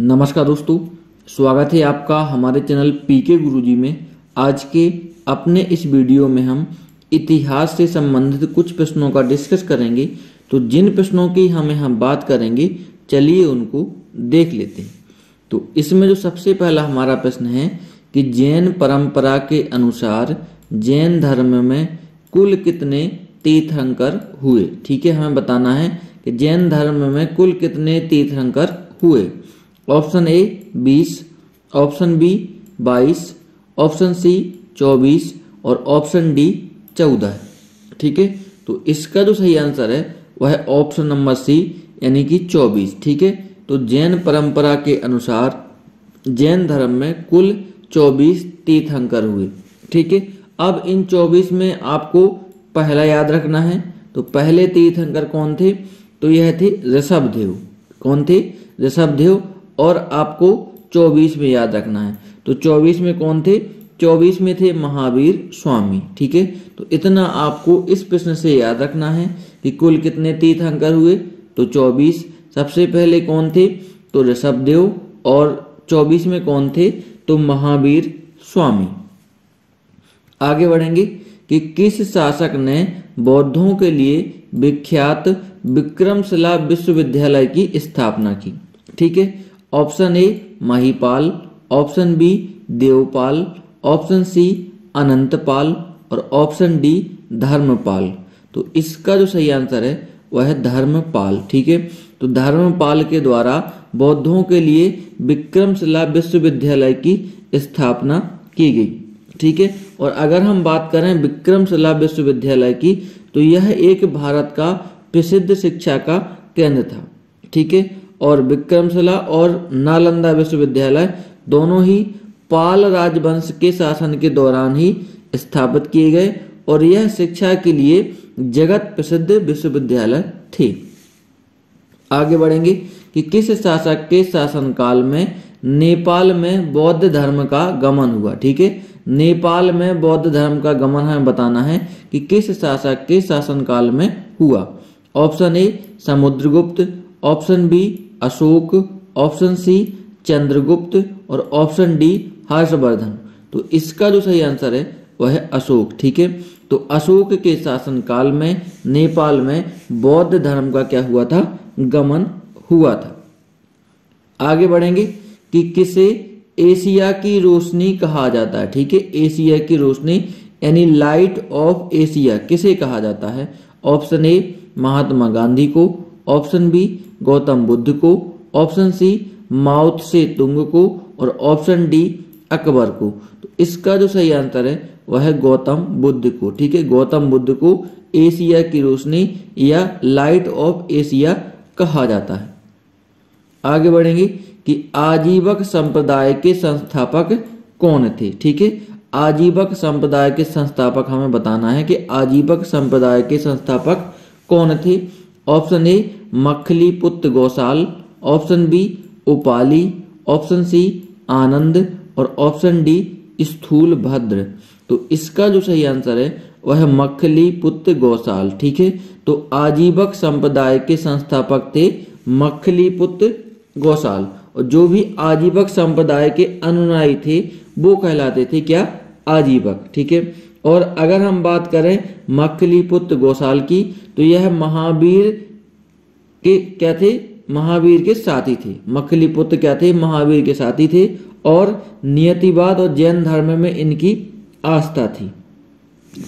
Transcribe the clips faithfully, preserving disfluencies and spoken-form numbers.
नमस्कार दोस्तों, स्वागत है आपका हमारे चैनल पीके गुरुजी में। आज के अपने इस वीडियो में हम इतिहास से संबंधित कुछ प्रश्नों का डिस्कस करेंगे। तो जिन प्रश्नों की हम यहाँ बात करेंगे, चलिए उनको देख लेते हैं। तो इसमें जो सबसे पहला हमारा प्रश्न है कि जैन परंपरा के अनुसार जैन धर्म में कुल कितने तीर्थंकर हुए। ठीक है, हमें बताना है कि जैन धर्म में कुल कितने तीर्थंकर हुए। ऑप्शन ए बीस, ऑप्शन बी बाईस, ऑप्शन सी चौबीस और ऑप्शन डी चौदह है। ठीक है, तो इसका जो सही आंसर है वह है ऑप्शन नंबर सी यानी कि चौबीस। ठीक है, तो जैन परंपरा के अनुसार जैन धर्म में कुल चौबीस तीर्थंकर हुए। ठीक है, अब इन चौबीस में आपको पहला याद रखना है। तो पहले तीर्थंकर कौन थे? तो यह थे ऋषभदेव। कौन थे? ऋषभदेव। और आपको चौबीस में याद रखना है। तो चौबीस में कौन थे? चौबीस में थे महावीर स्वामी। ठीक है, तो इतना आपको इस प्रश्न से याद रखना है कि कुल कितने तीर्थंकर हुए। तो चौबीस, सबसे पहले कौन थे? तो ऋषभदेव, और चौबीस में कौन थे? तो महावीर स्वामी। आगे बढ़ेंगे कि किस शासक ने बौद्धों के लिए विख्यात विक्रमशिला विश्वविद्यालय की स्थापना की। ठीक है, option A Mahipal, option B Devpal, option C Anantpal और ऑप्शन डी धर्मपाल। तो इसका जो सही आंसर है वह है धर्मपाल। ठीक है, तो धर्मपाल के द्वारा बौद्धों के लिए विक्रमशिला विश्वविद्यालय की स्थापना की गई। ठीक है, और अगर हम बात करें विक्रमशिला विश्वविद्यालय की, तो यह एक भारत का प्रसिद्ध शिक्षा का केंद्र था। ठीक है, और विक्रमशिला और नालंदा विश्वविद्यालय दोनों ही पाल राजवंश के शासन के दौरान ही स्थापित किए गए, और यह शिक्षा के लिए जगत प्रसिद्ध विश्वविद्यालय थे। आगे बढ़ेंगे कि किस शासक के शासनकाल में नेपाल में बौद्ध धर्म का गमन हुआ। ठीक है, नेपाल में बौद्ध धर्म का गमन हमें बताना है कि किस शासक के शासनकाल में हुआ। Option A Samudragupta, option B Ashok, option C Chandragupta और ऑप्शन डी हर्षवर्धन। तो इसका जो सही आंसर है वह है अशोक। ठीक है, तो अशोक के शासनकाल में नेपाल में बौद्ध धर्म का क्या हुआ था? गमन हुआ था। आगे बढ़ेंगे कि किसे एशिया की रोशनी कहा जाता है। ठीक है, एशिया की रोशनी यानी लाइट ऑफ एशिया किसे कहा जाता है? ऑप्शन ए महात्मा गांधी को, ऑप्शन बी गौतम बुद्ध को, ऑप्शन सी माओ त्से तुंग को और ऑप्शन डी अकबर को। तो इसका जो सही आंसर है वह है गौतम बुद्ध को। ठीक है, गौतम बुद्ध को एशिया की रोशनी या लाइट ऑफ एशिया कहा जाता है। आगे बढ़ेंगे कि आजीवक संप्रदाय के संस्थापक कौन थे। ठीक है, आजीवक संप्रदाय के संस्थापक हमें बताना है कि आजीवक संप्रदाय के संस्थापक कौन थे। Option A Makhaliputra Gosal, option B Upali, option C Anand और ऑप्शन डी स्थूल भद्र। तो इसका जो सही आंसर है वह है मखलीपुत्र गोसाल। ठीक है, तो आजीवक संप्रदाय के संस्थापक थे मखलीपुत्र गोसाल, और जो भी आजीवक संप्रदाय के अनुयायी थे वो कहलाते थे क्या? आजीवक। ठीक है, और अगर हम बात करें मखलीपुत्र गोसाल की, तो यह महावीर के क्या थे? महावीर के साथी थे। मखलीपुत्र क्या थे? महावीर के साथी थे, और नियतिवाद और जैन धर्म में इनकी आस्था थी।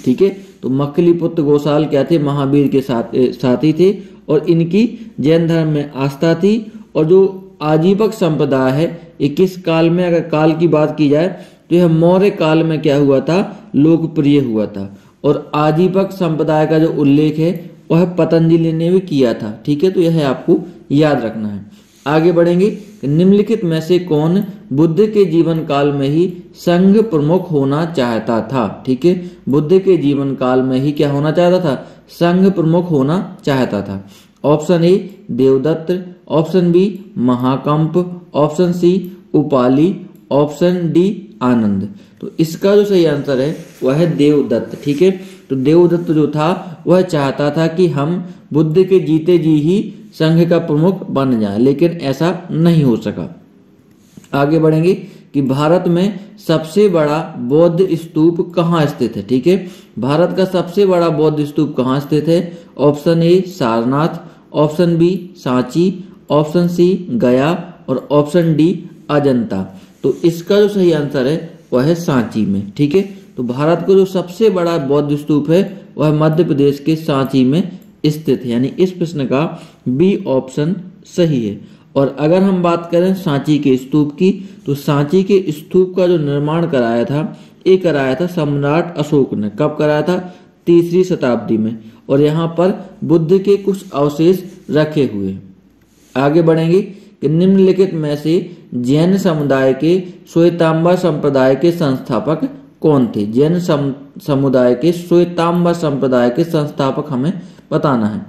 ठीक है, तो मखलीपुत्र गोसाल क्या थे? महावीर के साथ साथी थे और इनकी जैन धर्म में आस्था थी। और जो आजीवक संप्रदाय है, ये किस काल में, अगर काल की बात की जाए तो यह मौर्य काल में क्या हुआ था? लोकप्रिय हुआ था। और आजीवक संप्रदाय का जो उल्लेख है वह पतंजलि ने भी किया था। ठीक है, तो यह आपको याद रखना है। आगे बढ़ेंगे, निम्नलिखित में से कौन बुद्ध के जीवन काल में ही संघ प्रमुख होना चाहता था। ठीक है, बुद्ध के जीवन काल में ही क्या होना चाहता था? संघ प्रमुख होना चाहता था। Option A Devdutt, option B महाकंप, option C Upali, option D Anand. तो इसका जो सही आंसर है वह है देवदत्त। ठीक है, तो देवदत्त जो था वह चाहता था कि हम बुद्ध के जीते जी ही संघ का प्रमुख बन जाए, लेकिन ऐसा नहीं हो सका। आगे बढ़ेंगे कि भारत में सबसे बड़ा बौद्ध स्तूप कहाँ स्थित है। ठीक है, भारत का सबसे बड़ा बौद्ध स्तूप कहाँ स्थित है। Option A Sarnath, option B Sanchi, option C Gaya और ऑप्शन डी अजंता। तो इसका जो सही आंसर है वह है सांची में। ठीक है, तो भारत का जो सबसे बड़ा बौद्ध स्तूप है वह मध्य प्रदेश के सांची में स्थित है, यानी इस प्रश्न का बी ऑप्शन सही है। और अगर हम बात करें सांची के स्तूप की, तो सांची के स्तूप का जो निर्माण कराया था ये कराया था सम्राट अशोक ने। कब कराया था? तीसरी शताब्दी में। और यहाँ पर बुद्ध के कुछ अवशेष रखे हुए। आगे बढ़ेंगे कि निम्नलिखित में से जैन समुदाय के श्वेतांबा संप्रदाय के संस्थापक कौन थे। जैन समुदाय के श्वेतांबा संप्रदाय के संस्थापक हमें बताना है।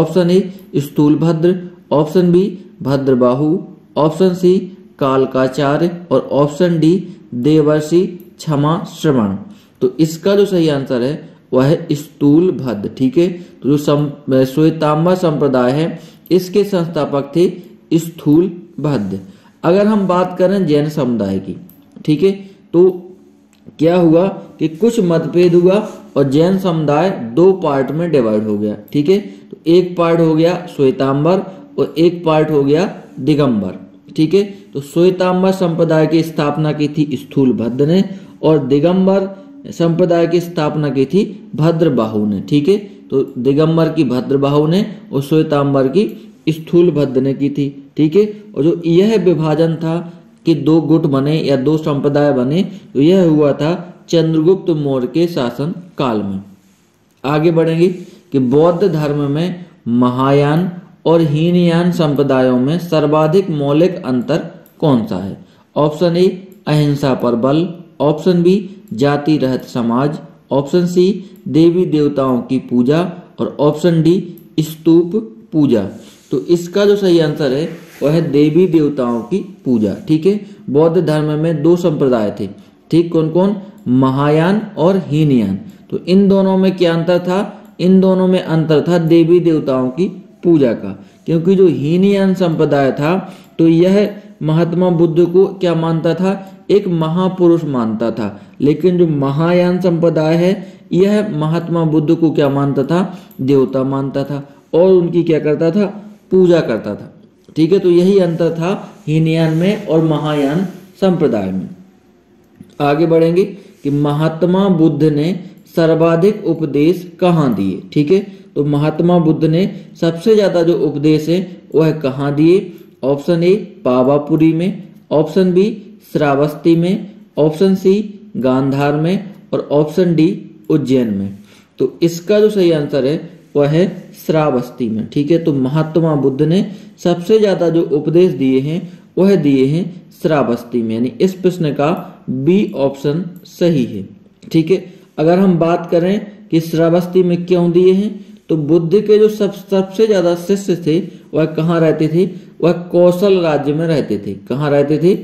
Option A Sthulabhadra, option B Bhadrabahu, option C Kalakacharya और ऑप्शन डी देवर्षि क्षमा श्रवण। तो इसका जो सही आंसर है वह है स्थूल भद्र। ठीक है, तो जो श्वेतांबा संप्रदाय है इसके संस्थापक थे स्थूल भद्र। अगर हम बात करें जैन समुदाय की, ठीक है, तो क्या हुआ कि कुछ मतभेद हुआ और जैन समुदाय दो पार्ट में डिवाइड हो गया। ठीक है, तो एक पार्ट हो गया श्वेतांबर और एक पार्ट हो गया दिगंबर। ठीक है, तो श्वेतांबर संप्रदाय की स्थापना की थी स्थूल भद्र ने और दिगंबर संप्रदाय की स्थापना की थी भद्रबाहु ने। ठीक है, तो दिगंबर की भद्रबाहु ने और श्वेतांबर की स्थूल भद्र ने की थी। ठीक है, और जो यह विभाजन था कि दो गुट बने या दो संप्रदाय बने, तो यह हुआ था चंद्रगुप्त मौर्य के शासन काल में। आगे बढ़ेंगे कि बौद्ध धर्म में महायान और हीनयान संप्रदायों में सर्वाधिक मौलिक अंतर कौन सा है। ऑप्शन ए अहिंसा पर बल, ऑप्शन बी जाति रहित समाज, ऑप्शन सी देवी देवताओं की पूजा और ऑप्शन डी स्तूप पूजा। तो इसका जो सही आंसर है वह है देवी देवताओं की पूजा। ठीक है, बौद्ध धर्म में दो संप्रदाय थे। ठीक, कौन कौन? महायान और हीनयान। तो इन दोनों में क्या अंतर था? इन दोनों में अंतर था देवी देवताओं की पूजा का, क्योंकि जो हीनयान संप्रदाय था तो यह महात्मा बुद्ध को क्या मानता था? एक महापुरुष मानता था। लेकिन जो महायान संप्रदाय है यह महात्मा बुद्ध को क्या मानता था? देवता मानता था और उनकी क्या करता था? पूजा करता था। ठीक है, तो यही अंतर था हीनयान में और महायान संप्रदाय में। आगे बढ़ेंगे कि महात्मा बुद्ध ने सर्वाधिक उपदेश कहाँ दिए। ठीक है, तो महात्मा बुद्ध ने सबसे ज्यादा जो उपदेश है वह कहाँ दिए। ऑप्शन ए पावापुरी में, ऑप्शन बी श्रावस्ती में, ऑप्शन सी गांधार में और ऑप्शन डी उज्जैन में। तो इसका जो सही आंसर है वह है श्रावस्ती में। ठीक है, तो महात्मा बुद्ध ने सबसे ज्यादा जो उपदेश दिए हैं वह दिए हैं श्रावस्ती में, यानी इस प्रश्न का बी ऑप्शन सही है। ठीक है, अगर हम बात करें कि श्रावस्ती में क्यों दिए हैं, तो बुद्ध के जो सब सबसे ज्यादा शिष्य थे वह कहाँ रहते थे? वह कौशल राज्य में रहते थे। कहाँ रहते थे?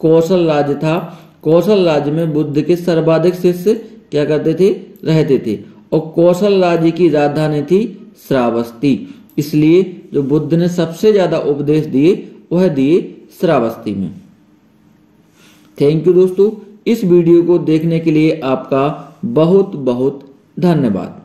कौशल राज्य था। कौशल राज्य में बुद्ध के सर्वाधिक शिष्य क्या करते थे? रहते थे। और कौशल राज्य की राजधानी थी श्रावस्ती, इसलिए जो बुद्ध ने सबसे ज्यादा उपदेश दिए वह दिए श्रावस्ती में। थैंक यू दोस्तों, इस वीडियो को देखने के लिए आपका बहुत बहुत धन्यवाद।